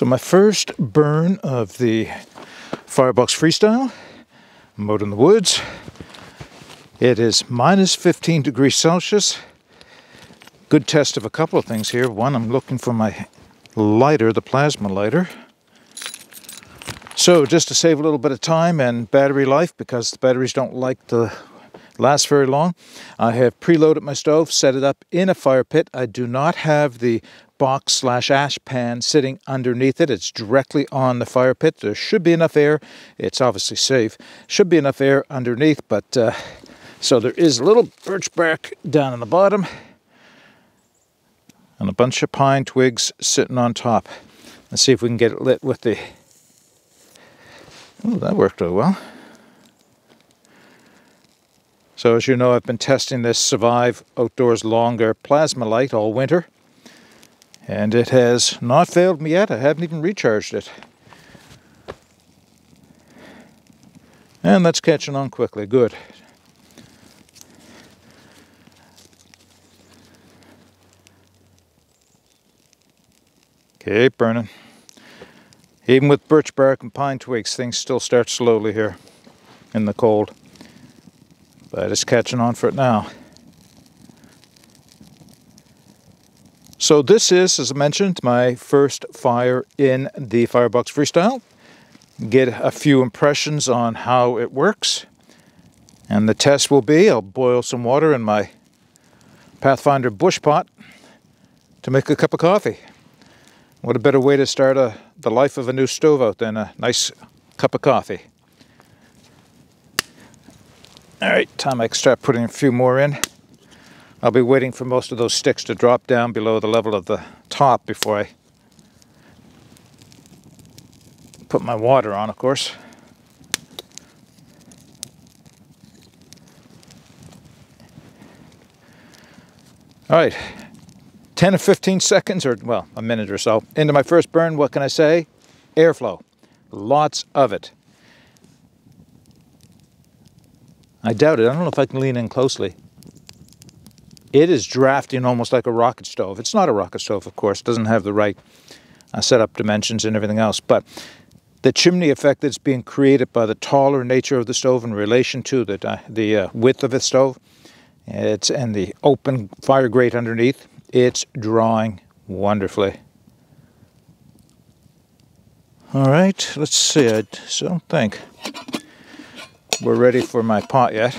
So my first burn of the Firebox Freestyle, I'm out in the woods. It is minus 15 degrees Celsius. Good test of a couple of things here. One, I'm looking for my lighter, the plasma lighter. So just to save a little bit of time and battery life, because the batteries don't like to last very long, I have preloaded my stove, set it up in a fire pit. I do not have the box / ash pan sitting underneath it. It's directly on the fire pit. There should be enough air. It's obviously safe. Should be enough air underneath, but so there is a little birch bark down in the bottom and a bunch of pine twigs sitting on top. Let's see if we can get it lit with the... Oh, that worked out well. So as you know, I've been testing this Survive Outdoors Longer Plasma Light all winter, and it has not failed me yet. I haven't even recharged it. And that's catching on quickly, good. Keep burning. Even with birch bark and pine twigs, things still start slowly here in the cold. But it's catching on for it now. So this is, as I mentioned, my first fire in the Firebox Freestyle. Get a few impressions on how it works. And the test will be, I'll boil some water in my Pathfinder bush pot to make a cup of coffee. What a better way to start the life of a new stove out than a nice cup of coffee. All right, time I can start putting a few more in. I'll be waiting for most of those sticks to drop down below the level of the top before I put my water on, of course. All right, 10 or 15 seconds, or well, a minute or so, into my first burn, what can I say? Airflow, lots of it. I doubt it. I don't know if I can lean in closely. It is drafting almost like a rocket stove. It's not a rocket stove, of course. It doesn't have the right setup dimensions and everything else. But the chimney effect that's being created by the taller nature of the stove in relation to the width of the stove, and the open fire grate underneath, it's drawing wonderfully. All right, let's see. I don't think we're ready for my pot yet.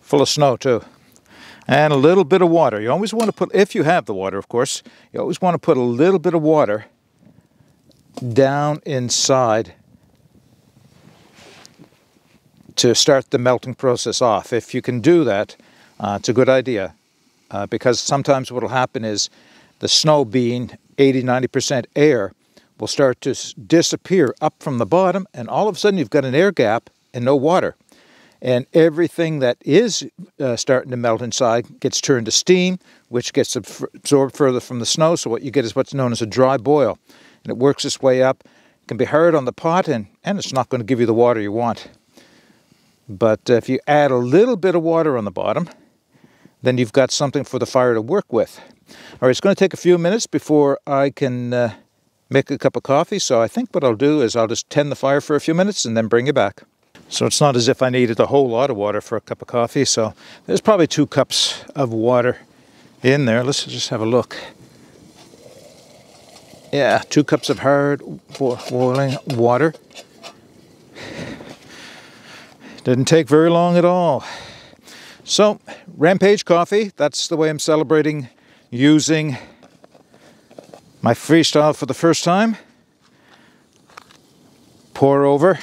Full of snow too. And a little bit of water. You always want to put, if you have the water of course, you always want to put a little bit of water down inside to start the melting process off. If you can do that, it's a good idea. Because sometimes what'll happen is the snow being 80–90% air will start to disappear up from the bottom, and all of a sudden you've got an air gap and no water. And everything that is starting to melt inside gets turned to steam, which gets absorbed further from the snow, so what you get is what's known as a dry boil. And it works its way up. It can be hard on the pot, and it's not going to give you the water you want. But if you add a little bit of water on the bottom, then you've got something for the fire to work with. All right, it's going to take a few minutes before I can... make a cup of coffee, so I think what I'll do is I'll just tend the fire for a few minutes and then bring you back. So it's not as if I needed a whole lot of water for a cup of coffee, so there's probably 2 cups of water in there. Let's just have a look. Yeah, 2 cups of hard boiling water. Didn't take very long at all. So, Rampage Coffee, that's the way I'm celebrating using my freestyle for the first time. Pour over.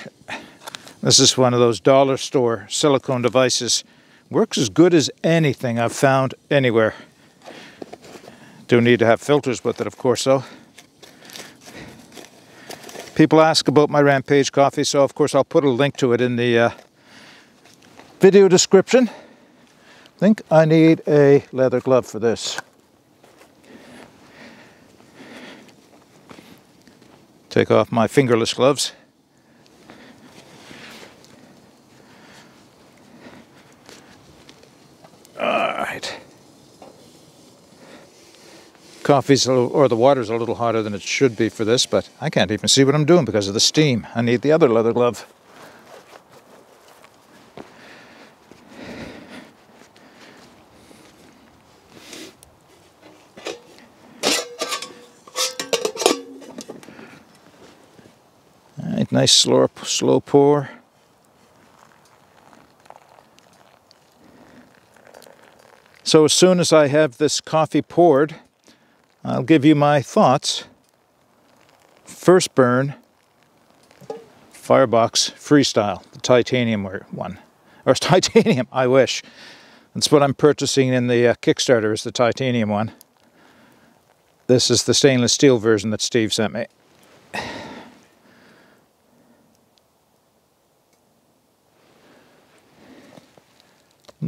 This is one of those dollar store silicone devices. Works as good as anything I've found anywhere. Do need to have filters with it, of course, though. People ask about my Rampage coffee, so of course I'll put a link to it in the video description. I think I need a leather glove for this. Take off my fingerless gloves. All right. coffee's a little, or the water's a little hotter than it should be for this, but I can't even see what I'm doing because of the steam. I need the other leather glove. All right, nice slow pour. So as soon as I have this coffee poured, I'll give you my thoughts. First burn, Firebox Freestyle, the titanium one. Or titanium, I wish. That's what I'm purchasing in the Kickstarter, is the titanium one. This is the stainless steel version that Steve sent me. I'm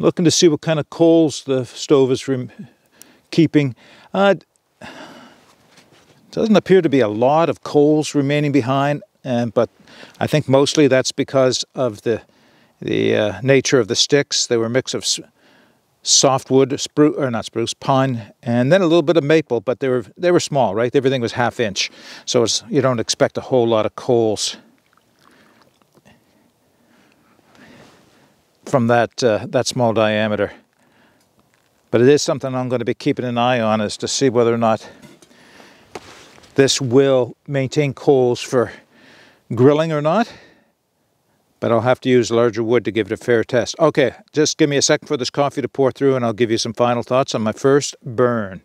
looking to see what kind of coals the stove is keeping. Doesn't appear to be a lot of coals remaining behind, but I think mostly that's because of the nature of the sticks. They were a mix of softwood, pine, and then a little bit of maple. But they were small, right? Everything was ½ inch, so it's, you don't expect a whole lot of coals from that small diameter. But it is something I'm going to be keeping an eye on, is to see whether or not this will maintain coals for grilling or not. But I'll have to use larger wood to give it a fair test. Okay, just give me a second for this coffee to pour through and I'll give you some final thoughts on my first burn.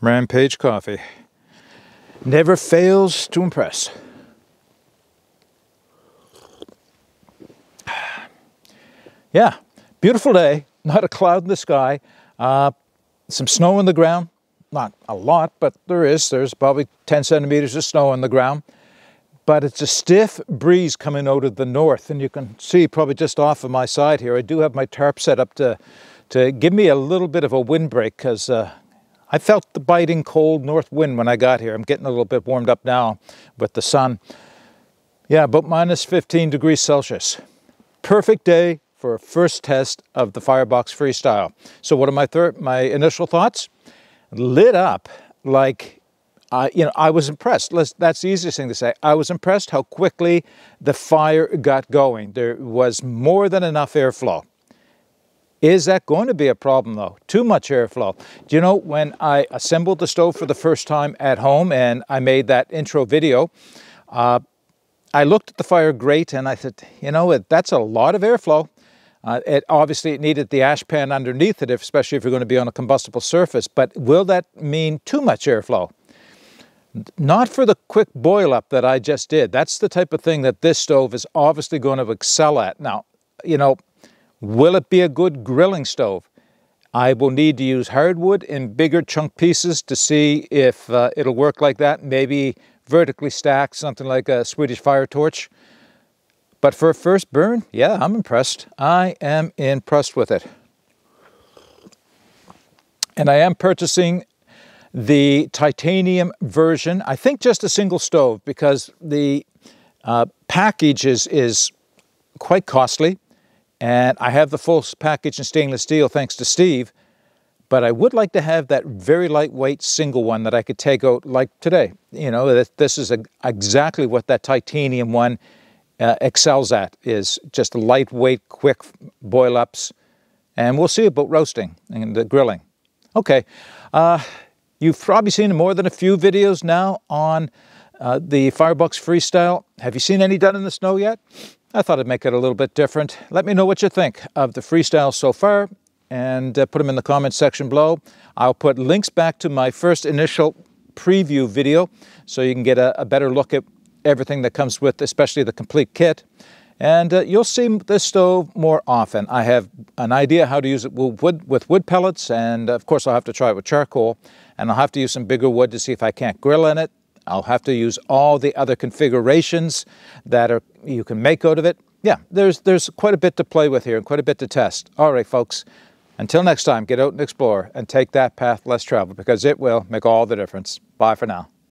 Rampage Coffee. Never fails to impress. Yeah, beautiful day, not a cloud in the sky, some snow on the ground, not a lot, but there's probably 10 centimeters of snow on the ground, but it's a stiff breeze coming out of the north, and you can see probably just off of my side here, I do have my tarp set up to give me a little bit of a windbreak, because I felt the biting cold north wind when I got here. I'm getting a little bit warmed up now with the sun. Yeah, about minus 15 degrees Celsius. Perfect day for a first test of the Firebox Freestyle. So what are my initial thoughts? Lit up like, I was impressed. That's the easiest thing to say. I was impressed how quickly the fire got going. There was more than enough airflow. Is that going to be a problem though? Too much airflow. Do you know, when I assembled the stove for the first time at home and I made that intro video, I looked at the fire grate and I said, you know, that's a lot of airflow. Obviously it needed the ash pan underneath it, especially if you're going to be on a combustible surface, but will that mean too much airflow? Not for the quick boil up that I just did. That's the type of thing that this stove is obviously going to excel at. Now, you know, will it be a good grilling stove? I will need to use hardwood in bigger chunk pieces to see if it'll work like that. Maybe vertically stacked, something like a Swedish fire torch. But for a first burn, yeah, I'm impressed. I am impressed with it. And I am purchasing the titanium version. I think just a single stove, because the package is quite costly. And I have the full package in stainless steel thanks to Steve. But I would like to have that very lightweight single one that I could take out like today. You know, this is exactly what that titanium one excels at, is just lightweight, quick boil-ups. And we'll see about roasting and the grilling. Okay, you've probably seen more than a few videos now on the Firebox Freestyle. Have you seen any done in the snow yet? I thought I'd make it a little bit different. Let me know what you think of the freestyle so far, and put them in the comments section below. I'll put links back to my first initial preview video, so you can get a better look at everything that comes with, especially the complete kit. And you'll see this stove more often. I have an idea how to use it with wood pellets, and of course I'll have to try it with charcoal, and I'll have to use some bigger wood to see if I can't grill in it. I'll have to use all the other configurations that are you can make out of it. Yeah, there's quite a bit to play with here and quite a bit to test. All right, folks, until next time, get out and explore and take that path less traveled, because it will make all the difference. Bye for now.